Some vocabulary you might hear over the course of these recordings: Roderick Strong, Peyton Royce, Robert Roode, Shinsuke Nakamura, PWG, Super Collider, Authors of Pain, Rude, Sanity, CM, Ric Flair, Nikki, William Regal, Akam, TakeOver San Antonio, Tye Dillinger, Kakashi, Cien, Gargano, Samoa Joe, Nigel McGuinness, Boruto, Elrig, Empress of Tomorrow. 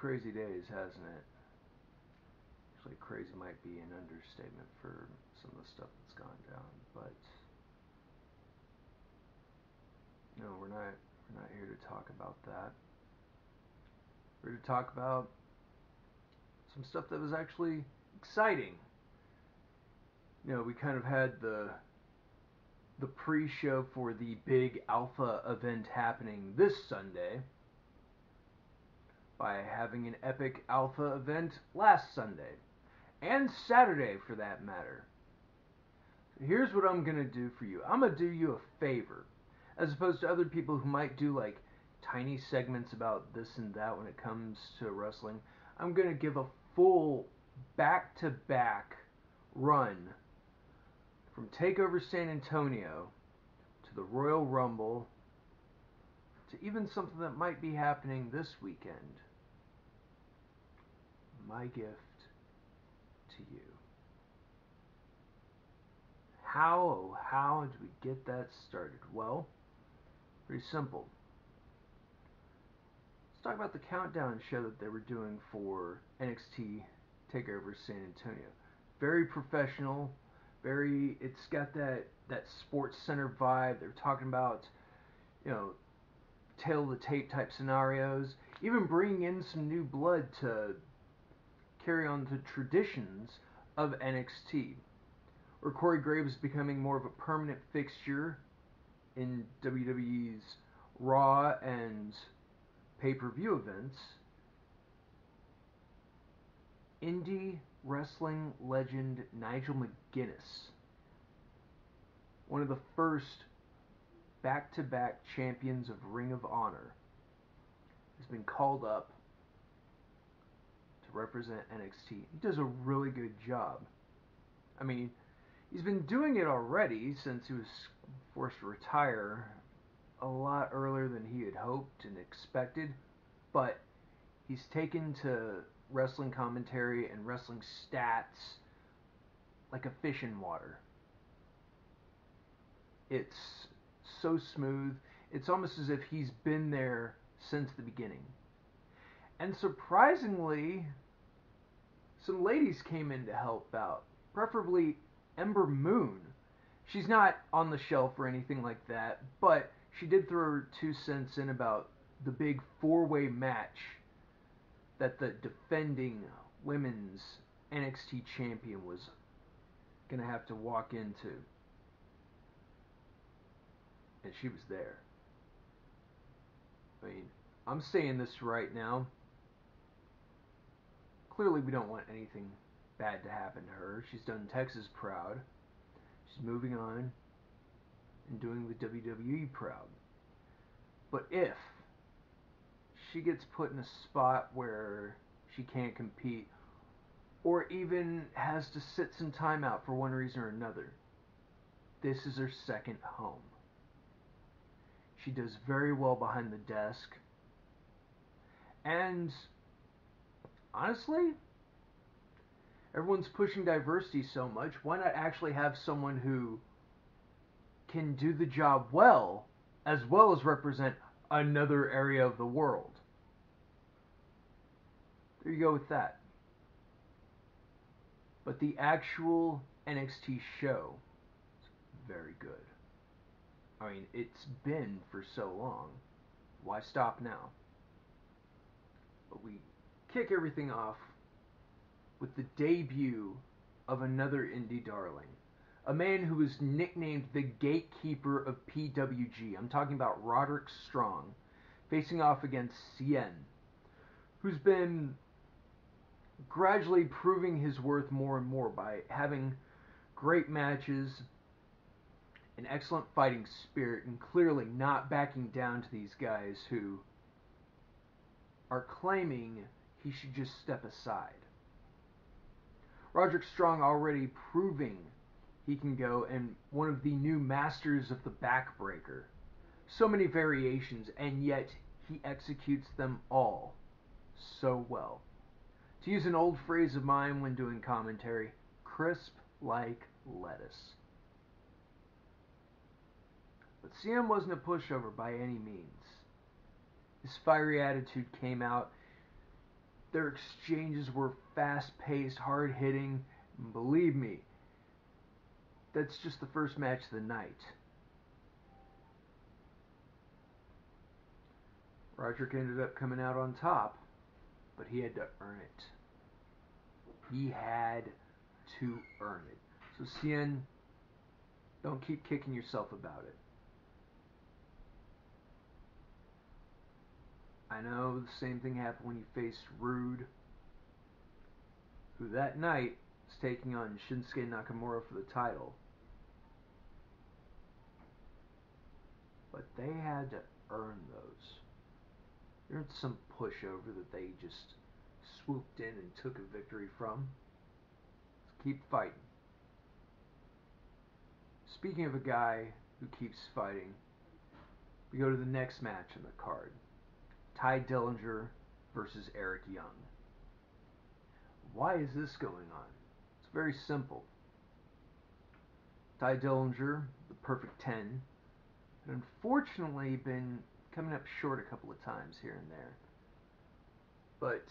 crazy days, hasn't it? Actually, crazy might be an understatement for some of the stuff that's gone down, but no, we're not here to talk about that. We're here to talk about some stuff that was actually exciting. You know, we kind of had the pre-show for the big Alpha event happening this Sunday by having an epic Alpha event last Sunday, and Saturday for that matter. So here's what I'm gonna do for you. I'm gonna do you a favor, as opposed to other people who might do like tiny segments about this and that when it comes to wrestling. I'm gonna give a full back-to-back run from TakeOver San Antonio to the Royal Rumble to even something that might be happening this weekend. My gift to you. How do we get that started? Well, pretty simple. Let's talk about the countdown show that they were doing for NXT TakeOver San Antonio. Very professional. Very, it's got that sports center vibe. They're talking about, you know, tail-to-tape type scenarios, even bringing in some new blood to carry on the traditions of NXT. Or Corey Graves becoming more of a permanent fixture in WWE's Raw and pay-per-view events. Indie wrestling legend Nigel McGuinness, one of the first back-to-back champions of Ring of Honor, has been called up to represent NXT. He does a really good job. I mean, he's been doing it already since he was forced to retire a lot earlier than he had hoped and expected, but he's taken to wrestling commentary and wrestling stats like a fish in water. It's so smooth. It's almost as if he's been there since the beginning. And surprisingly, some ladies came in to help out, preferably Ember Moon. She's not on the shelf or anything like that, but she did throw her 2 cents in about the big four-way match that the defending women's NXT champion was going to have to walk into. And she was there. I mean, I'm saying this right now. Clearly we don't want anything bad to happen to her. She's done Texas proud. She's moving on and doing the WWE proud. But if she gets put in a spot where she can't compete, or even has to sit some time out for one reason or another, this is her second home. She does very well behind the desk. And honestly, everyone's pushing diversity so much, why not actually have someone who can do the job well as represent another area of the world? There you go with that. But the actual NXT show is very good. I mean, it's been for so long. Why stop now? But we kick everything off with the debut of another indie darling. A man who was nicknamed the Gatekeeper of PWG. I'm talking about Roderick Strong, facing off against Cien, who's been gradually proving his worth more and more by having great matches, an excellent fighting spirit, and clearly not backing down to these guys who are claiming he should just step aside. Roderick Strong already proving he can go, and one of the new masters of the backbreaker. So many variations, and yet he executes them all so well. To use an old phrase of mine when doing commentary, crisp like lettuce. But CM wasn't a pushover by any means. His fiery attitude came out Their exchanges were fast-paced, hard-hitting. Believe me, that's just the first match of the night. Roderick ended up coming out on top, but he had to earn it. He had to earn it. So Cien, don't keep kicking yourself about it. I know the same thing happened when you faced Rude, who that night was taking on Shinsuke Nakamura for the title. But they had to earn those. There weren't some pushover that they just swooped in and took a victory from. Let's keep fighting. Speaking of a guy who keeps fighting, we go to the next match on the card. Tye Dillinger versus Eric Young. Why is this going on? It's very simple. Tye Dillinger, the perfect 10, had unfortunately been coming up short a couple of times here and there. But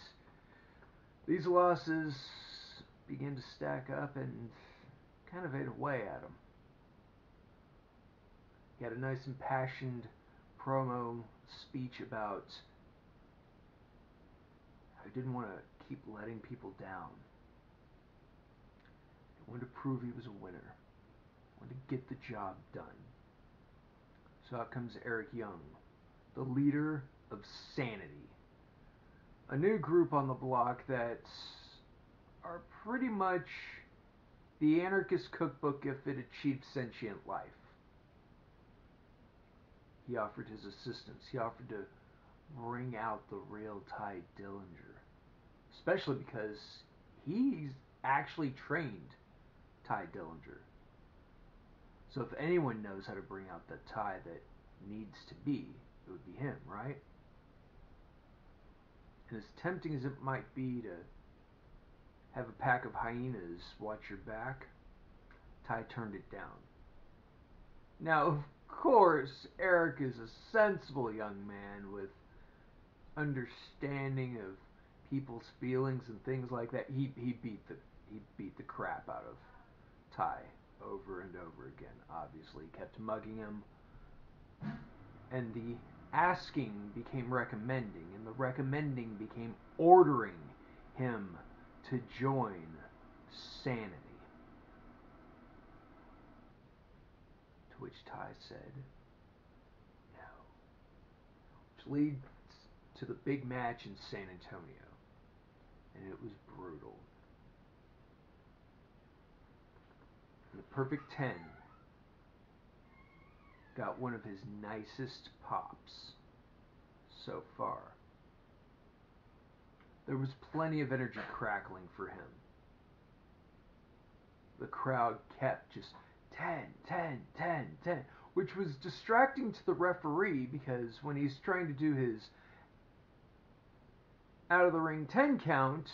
these losses began to stack up and kind of ate away at him. He had a nice impassioned promo speech about how he didn't want to keep letting people down. He wanted to prove he was a winner. He wanted to get the job done. So out comes Eric Young, the leader of Sanity, a new group on the block that are pretty much the anarchist cookbook if it achieved sentient life. He offered his assistance. He offered to bring out the real Tye Dillinger. Especially because he's actually trained Tye Dillinger. So if anyone knows how to bring out the Tye that needs to be, it would be him, right? And as tempting as it might be to have a pack of hyenas watch your back, Tye turned it down. Now, of course, Eric is a sensible young man with understanding of people's feelings and things like that. He beat the crap out of Tye over and over again. Obviously, he kept mugging him, and the asking became recommending, and the recommending became ordering him to join Sanity. Which Tye said no. Which leads to the big match in San Antonio. And it was brutal. And the perfect 10 got one of his nicest pops so far. There was plenty of energy crackling for him. The crowd kept just 10, 10, 10, 10, which was distracting to the referee because when he's trying to do his out of the ring 10 count,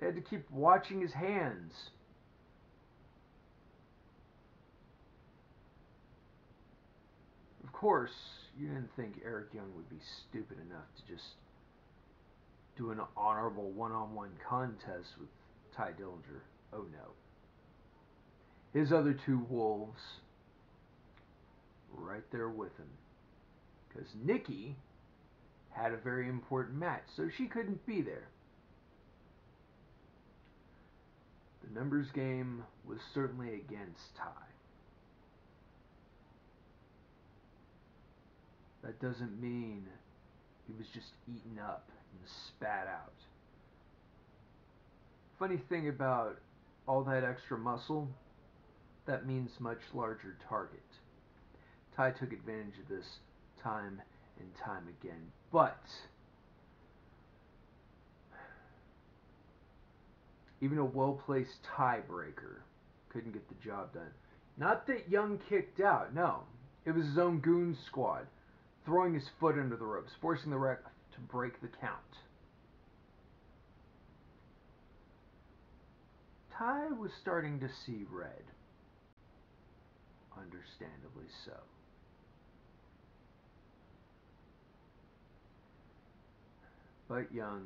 they had to keep watching his hands. Of course, you didn't think Eric Young would be stupid enough to just do an honorable one-on-one contest with Tye Dillinger. Oh no. His other two wolves were right there with him. Because Nikki had a very important match, so she couldn't be there. The numbers game was certainly against Tye. That doesn't mean he was just eaten up and spat out. Funny thing about all that extra muscle, that means much larger target. Tye took advantage of this time and time again, but even a well-placed tiebreaker couldn't get the job done. Not that Young kicked out, no. It was his own goon squad, throwing his foot under the ropes, forcing the ref to break the count. Tye was starting to see red. Understandably so. But Young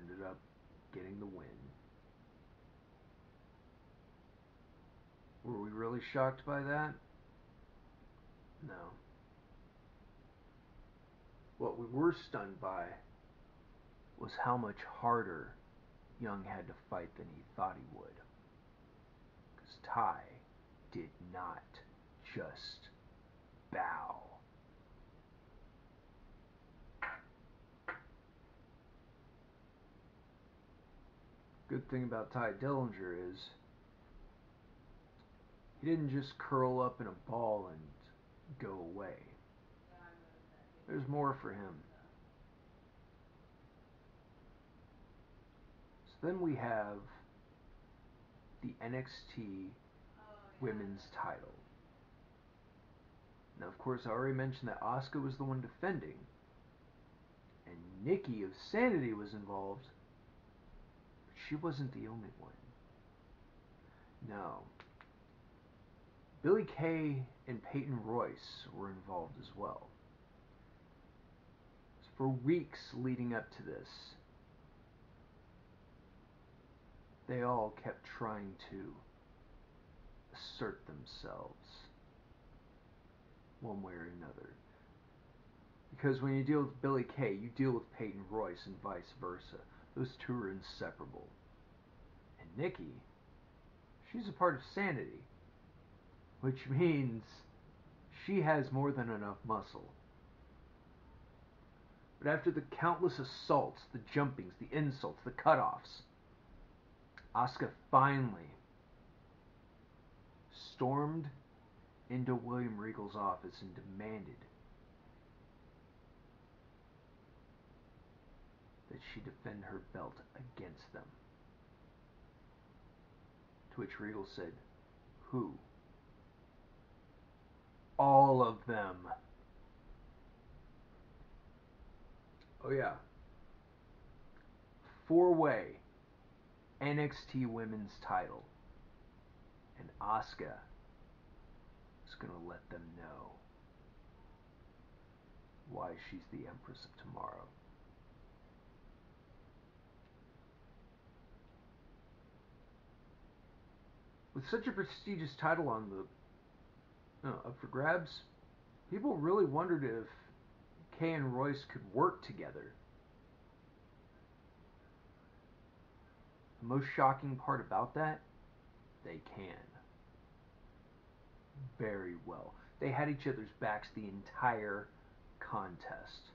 ended up getting the win. Were we really shocked by that? No. What we were stunned by was how much harder Young had to fight than he thought he would. Because Tye did not just bow. Good thing about Tye Dillinger is he didn't just curl up in a ball and go away. There's more for him. So then we have the NXT women's title. Now, of course, I already mentioned that Asuka was the one defending, and Nikki of Sanity was involved, but she wasn't the only one. No. Billie Kay and Peyton Royce were involved as well. For weeks leading up to this, they all kept trying to assert themselves one way or another. Because when you deal with Billie Kay, you deal with Peyton Royce and vice versa. Those two are inseparable. And Nikki, she's a part of Sanity, which means she has more than enough muscle. But after the countless assaults, the jumpings, the insults, the cutoffs, Asuka finally stormed into William Regal's office and demanded that she defend her belt against them. To which Regal said, "Who?" "All of them." Oh yeah, 4-way NXT women's title, and Asuka is going to let them know why she's the Empress of Tomorrow. With such a prestigious title on the up for grabs, people really wondered if Kay and Royce could work together. The most shocking part about that, they can. Very well. They had each other's backs the entire contest.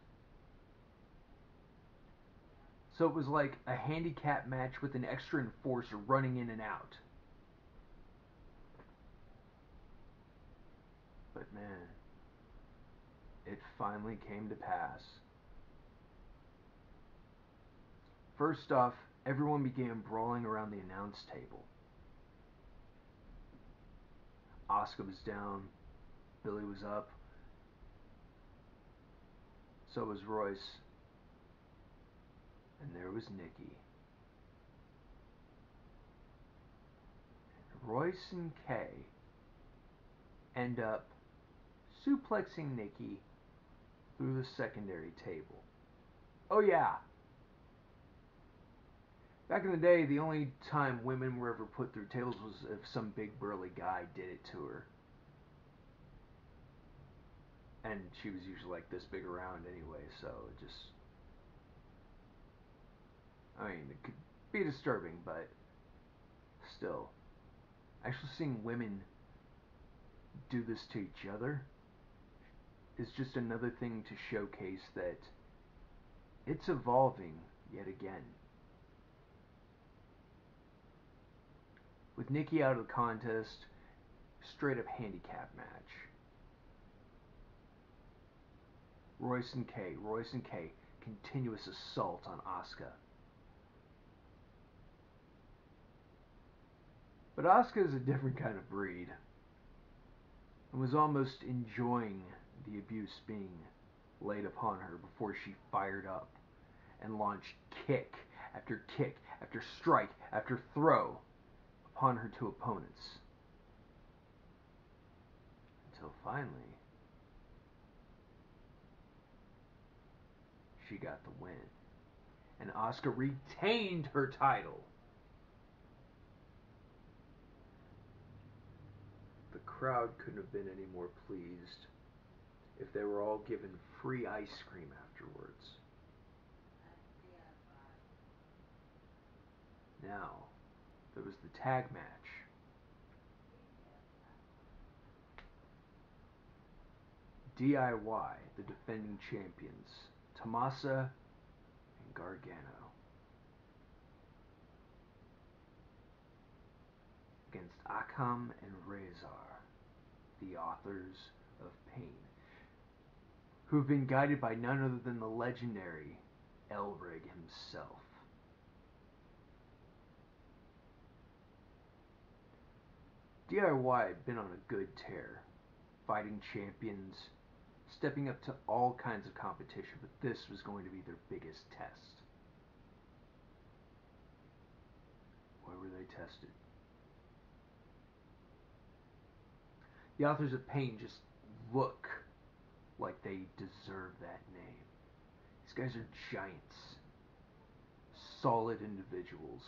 So it was like a handicap match with an extra enforcer running in and out. But man, it finally came to pass. First off, everyone began brawling around the announce table. Asuka was down, Billie was up, so was Royce, and there was Nikki. And Royce and Kay end up suplexing Nikki through the secondary table. Oh yeah! Back in the day, the only time women were ever put through tables was if some big burly guy did it to her. And she was usually like this big around anyway, so it just... I mean, it could be disturbing, but still. Actually seeing women do this to each other is just another thing to showcase that it's evolving yet again. With Nikki out of the contest, straight up handicap match. Royce and Kay, continuous assault on Asuka. But Asuka is a different kind of breed and was almost enjoying the abuse being laid upon her before she fired up and launched kick after strike after throw upon her two opponents. Until finally, she got the win. and Asuka retained her title. The crowd couldn't have been any more pleased if they were all given free ice cream afterwards. Now, there was the tag match. DIY, the defending champions, Tomasa and Gargano, against Akam and Rezar, the Authors of Pain, who have been guided by none other than the legendary Elrig himself. DIY had been on a good tear, fighting champions, stepping up to all kinds of competition, but this was going to be their biggest test. Why were they tested? The Authors of Pain just look like they deserve that name. These guys are giants. Solid individuals.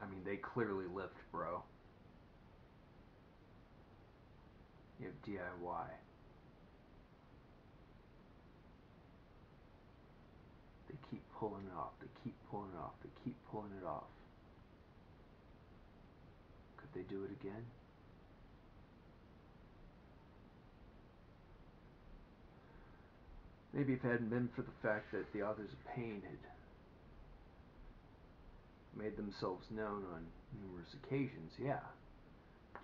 I mean, they clearly lift, bro. You have DIY. They keep pulling it off. They keep pulling it off. They keep pulling it off. Could they do it again? Maybe if it hadn't been for the fact that the Authors of Pain had made themselves known on numerous occasions, yeah.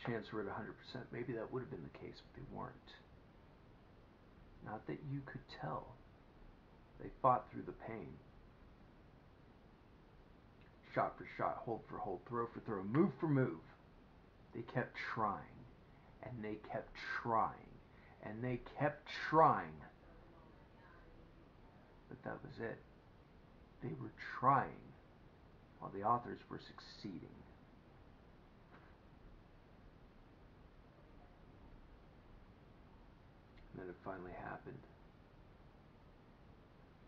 Chance were at 100%. Maybe that would have been the case, but they weren't. Not that you could tell. They fought through the pain. Shot for shot, hold for hold, throw for throw, move for move. They kept trying, and they kept trying, and they kept trying. But that was it. They were trying, while the Authors were succeeding. And then it finally happened.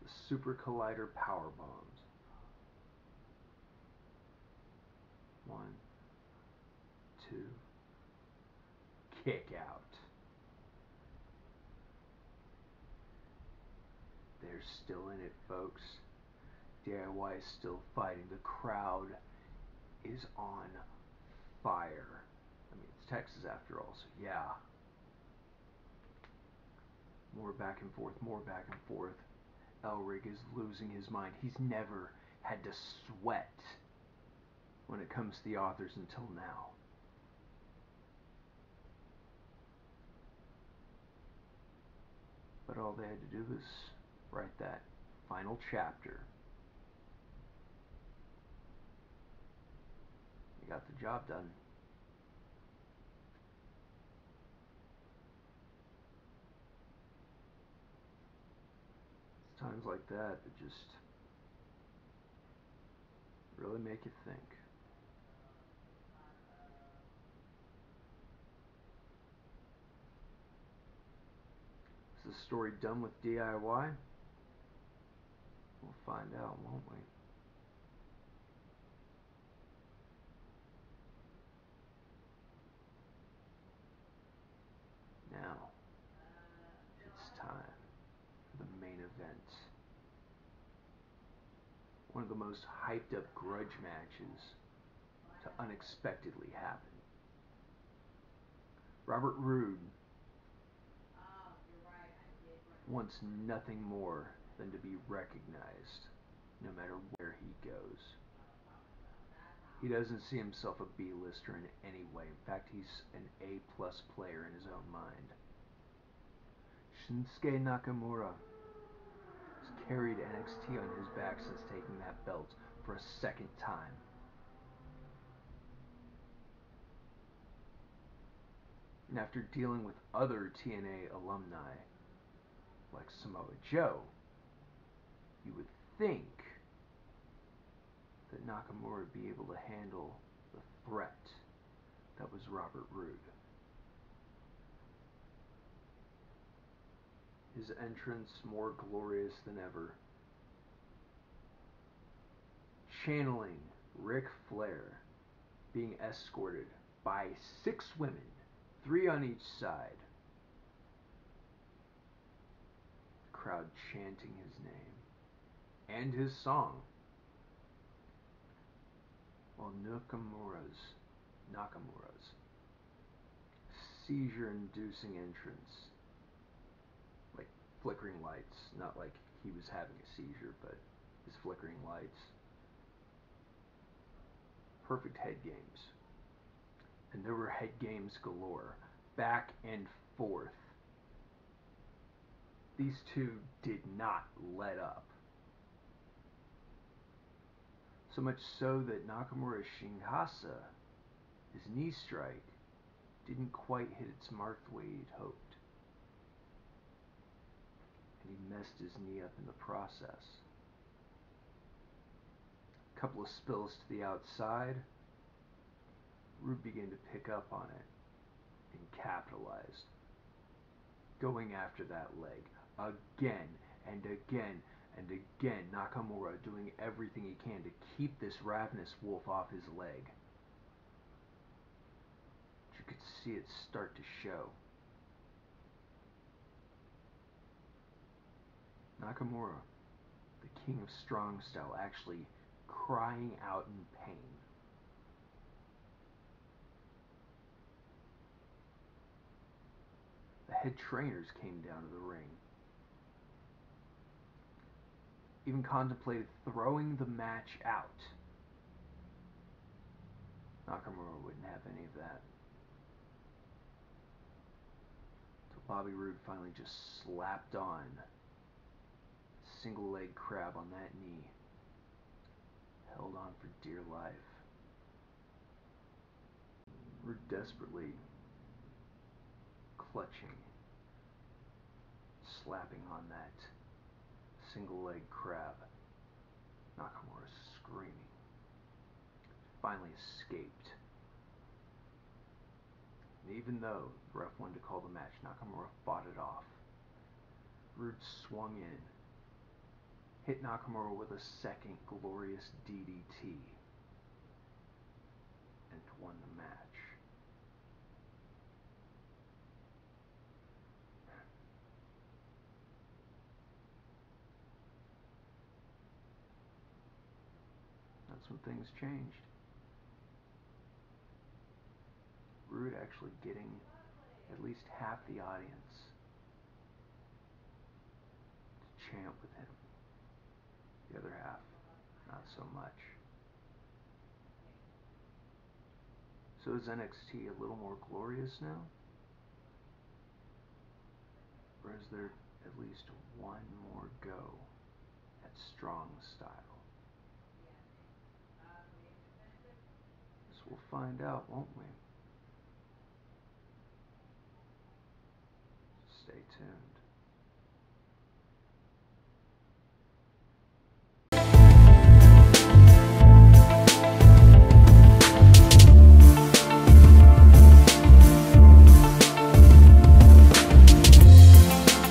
The Super Collider power bombs. 1, 2, kick out. They're still in it, folks. DIY is still fighting. The crowd is on fire. I mean, it's Texas after all, so yeah. More back and forth, more back and forth. Elrig is losing his mind. He's never had to sweat when it comes to the Authors until now. But all they had to do was write that final chapter. They got the job done. Times like that that just really make you think. Is the story done with DIY? We'll find out, won't we? One of the most hyped up grudge matches to unexpectedly happen. Robert Roode wants nothing more than to be recognized, no matter where he goes. He doesn't see himself a B-lister in any way. In fact, he's an A-plus player in his own mind. Shinsuke Nakamura carried NXT on his back since taking that belt for a second time. And after dealing with other TNA alumni, like Samoa Joe, you would think that Nakamura would be able to handle the threat that was Robert Roode. His entrance more glorious than ever. channeling Ric Flair, being escorted by 6 women, 3 on each side. Crowd chanting his name and his song, while Nakamura's seizure-inducing entrance, like flickering lights, not like he was having a seizure, but his flickering lights, perfect head games, and there were head games galore, back and forth. These two did not let up. So much so that Nakamura's Shinhasa, his knee strike, didn't quite hit its mark the way he'd hoped. And he messed his knee up in the process. A couple of spills to the outside, Rude began to pick up on it and capitalized, going after that leg again and again and again. Nakamura doing everything he can to keep this ravenous wolf off his leg. But you could see it start to show. Nakamura, the king of strong style, actually crying out in pain. The head trainers came down to the ring. Even contemplated throwing the match out. Nakamura wouldn't have any of that. So Bobby Roode finally just slapped on a single leg crab on that knee. Held on for dear life. Roode desperately clutching, slapping on that single leg crab. Nakamura screaming. Finally escaped. And even though the ref wanted to call the match, Nakamura fought it off. Rude swung in, hit Nakamura with a second glorious DDT, and won the match. That's when things changed. Rude actually getting at least half the audience to chant with him. The other half, not so much. So is NXT a little more glorious now? Or is there at least one more go at strong style? We'll find out, won't we?